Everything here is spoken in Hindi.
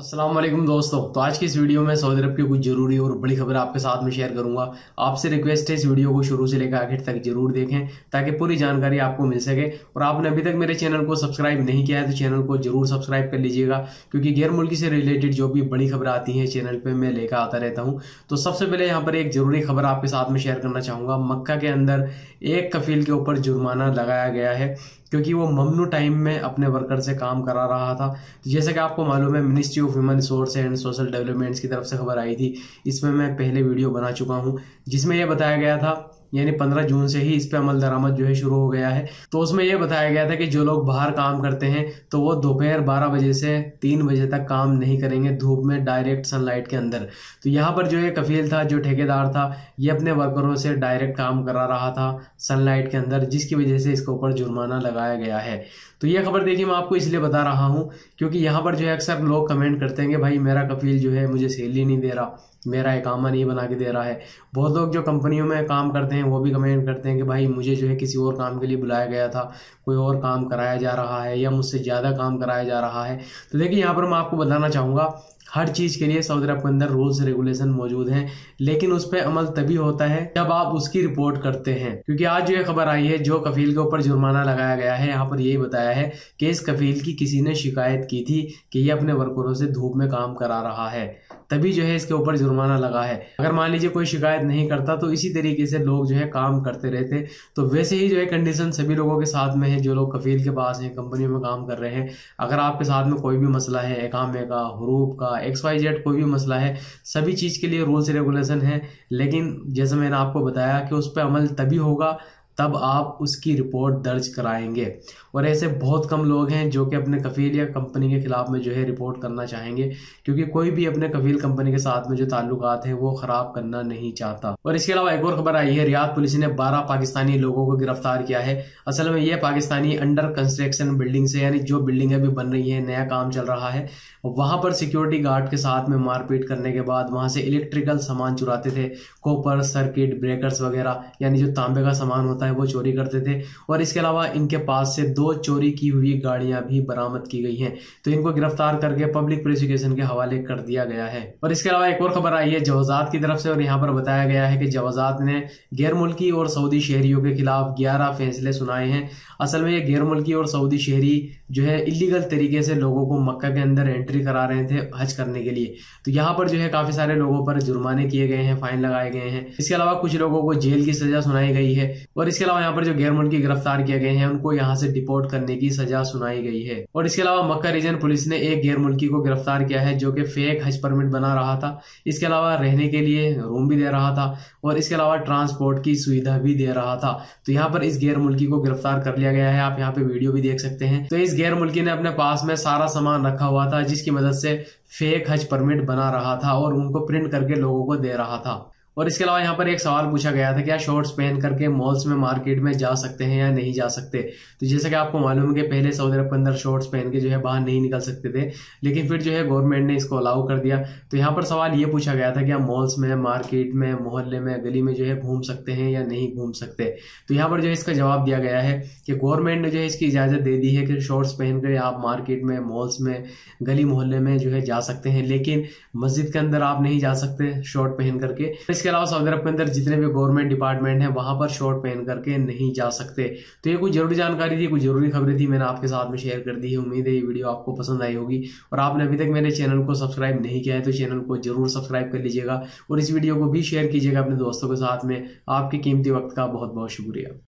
अस्सलाम वालेकुम दोस्तों। तो आज की इस वीडियो में सऊदी अरब की कुछ ज़रूरी और बड़ी खबर आपके साथ में शेयर करूंगा। आपसे रिक्वेस्ट है इस वीडियो को शुरू से लेकर आखिर तक जरूर देखें ताकि पूरी जानकारी आपको मिल सके। और आपने अभी तक मेरे चैनल को सब्सक्राइब नहीं किया है तो चैनल को जरूर सब्सक्राइब कर लीजिएगा, क्योंकि गैर मुल्की से रिलेटेड जो भी बड़ी खबर आती हैं चैनल पर मैं लेकर आता रहता हूँ। तो सबसे पहले यहाँ पर एक ज़रूरी खबर आपके साथ में शेयर करना चाहूँगा। मक्का के अंदर एक कफील के ऊपर जुर्माना लगाया गया है क्योंकि वो ममनू टाइम में अपने वर्कर से काम करा रहा था। तो जैसे कि आपको मालूम है ministry of human resource and social developments की तरफ से खबर आई थी, इसमें मैं पहले वीडियो बना चुका हूं जिसमें यह बताया गया था, यानी 15 जून से ही इस पर अमल दरामद जो है शुरू हो गया है। तो उसमें यह बताया गया था कि जो लोग बाहर काम करते हैं तो वो दोपहर 12 बजे से 3 बजे तक काम नहीं करेंगे धूप में डायरेक्ट सनलाइट के अंदर। तो यहाँ पर जो ये कफील था, जो ठेकेदार था, ये अपने वर्करों से डायरेक्ट काम करा रहा था सनलाइट के अंदर, जिसकी वजह से इसके ऊपर जुर्माना लगाया गया है। तो ये खबर देखिए मैं आपको इसलिए बता रहा हूँ क्योंकि यहाँ पर जो है अक्सर लोग कमेंट करते हैं कि भाई मेरा कफील जो है मुझे सैलरी नहीं दे रहा, मेरा इकामा नहीं बना के दे रहा है। बहुत लोग जो कंपनियों में काम करते हैं वो भी कमेंट करते हैं कि भाई मुझे जो है किसी और काम के लिए बुलाया गया था, कोई और काम कराया जा रहा है या मुझसे ज़्यादा काम कराया जा रहा है। तो देखिए यहाँ पर मैं आपको बताना चाहूँगा हर चीज़ के लिए सऊदी अरब के अंदर रूल्स रेगुलेशन मौजूद हैं, लेकिन उस पर अमल तभी होता है जब आप उसकी रिपोर्ट करते हैं। क्योंकि आज जो ये खबर आई है, जो कफील के ऊपर जुर्माना लगाया गया है, यहाँ पर यही बताया है कि इस कफील की किसी ने शिकायत की थी कि ये अपने वर्करों से धूप में काम करा रहा है, तभी जो है इसके ऊपर जुर्माना लगा है। अगर मान लीजिए कोई शिकायत नहीं करता तो इसी तरीके से लोग जो है काम करते रहते। तो वैसे ही जो है कंडीशन सभी लोगों के साथ में है जो लोग कफील के पास हैं, कंपनियों में काम कर रहे हैं। अगर आपके साथ में कोई भी मसला है, एकामे का, हुरूब का, XYZ कोई भी मसला है, सभी चीज़ के लिए रूल्स रेगुलेशन है, लेकिन जैसे मैंने आपको बताया कि उस पर अमल तभी होगा तब आप उसकी रिपोर्ट दर्ज कराएंगे। और ऐसे बहुत कम लोग हैं जो कि अपने कफील या कंपनी के ख़िलाफ़ में जो है रिपोर्ट करना चाहेंगे, क्योंकि कोई भी अपने कफील कंपनी के साथ में जो ताल्लुकात हैं वो ख़राब करना नहीं चाहता। और इसके अलावा एक और खबर आई है, रियाद पुलिस ने 12 पाकिस्तानी लोगों को गिरफ्तार किया है। असल में ये पाकिस्तानी अंडर कंस्ट्रक्शन बिल्डिंग से, यानी जो बिल्डिंग अभी बन रही है, नया काम चल रहा है, वहाँ पर सिक्योरिटी गार्ड के साथ में मारपीट करने के बाद वहाँ से इलेक्ट्रिकल सामान चुराते थे, कॉपर सर्किट ब्रेकर्स वगैरह, यानी जो तांबे का सामान होता है वो चोरी करते थे। और इसके अलावा इनके पास से 2 चोरी की हुई गाड़ियां भी बरामद की गई हैं। तो इनको गिरफ्तार करके पब्लिक प्रोसिक्यूशन के हवाले कर दिया गया है। और इसके अलावा एक और खबर आई है जवाजात की तरफ से, और यहाँ पर बताया गया है कि जवाजात ने गैर मुल्की और सऊदी शहरियों के खिलाफ 11 फैसले सुनाए हैं। असल में ये गैर मुल्की और सऊदी शहरी जो है इलीगल तरीके से लोगों को मक्का के अंदर एंट्री करा रहे थे हज करने के लिए। तो यहाँ पर जो है काफी सारे लोगों पर जुर्माने किए गए हैं, फाइन लगाए गए हैं। इसके अलावा कुछ लोगों को जेल की सजा सुनाई गई है। और इसके अलावा यहाँ पर जो गैर मुल्की गिरफ्तार किए गए हैं उनको यहाँ से डिपोर्ट करने की सजा सुनाई गई है। और इसके अलावा मक्का रीजन पुलिस ने एक गैर मुल्की को गिरफ्तार किया है जो कि फेक हज परमिट बना रहा था। इसके अलावा रहने के लिए रूम भी दे रहा था और इसके अलावा ट्रांसपोर्ट की सुविधा भी दे रहा था। तो यहाँ पर इस गैर मुल्की को गिरफ्तार कर लिया गया है। आप यहाँ पे वीडियो भी देख सकते हैं। तो इस गैर मुल्की ने अपने पास में सारा सामान रखा हुआ था जिसकी मदद से फेक हज परमिट बना रहा था और उनको प्रिंट करके लोगों को दे रहा था। और इसके अलावा यहाँ पर एक सवाल पूछा गया था, क्या शॉर्ट्स पहन करके मॉल्स में, मार्केट में जा सकते हैं या नहीं जा सकते। तो जैसा कि आपको मालूम है कि पहले सऊदी अरब के अंदर शॉर्ट्स पहन के जो है बाहर नहीं निकल सकते थे, लेकिन फिर जो है गवर्नमेंट ने इसको अलाउ कर दिया। तो यहाँ पर सवाल ये पूछा गया था कि आप मॉल्स में, मार्केट में, मोहल्ले में, गली में जो है घूम सकते हैं या नहीं घूम सकते। तो यहाँ पर जो है इसका जवाब दिया गया है कि गवर्नमेंट ने जो है इसकी इजाज़त दे दी है कि शॉर्ट्स पहन कर आप मार्केट में, मॉल्स में, गली मोहल्ले में जो है जा सकते हैं, लेकिन मस्जिद के अंदर आप नहीं जा सकते शॉर्ट पहन करके। इसके अलावा सऊदी अरब के अंदर जितने भी गवर्नमेंट डिपार्टमेंट हैं वहां पर शॉर्ट पहन करके नहीं जा सकते। तो ये कुछ जरूरी जानकारी थी, कुछ जरूरी खबरें थी, मैंने आपके साथ में शेयर कर दी है। उम्मीद है ये वीडियो आपको पसंद आई होगी। और आपने अभी तक मेरे चैनल को सब्सक्राइब नहीं किया है तो चैनल को जरूर सब्सक्राइब कर लीजिएगा और इस वीडियो को भी शेयर कीजिएगा अपने दोस्तों के साथ में। आपके कीमती वक्त का बहुत बहुत शुक्रिया।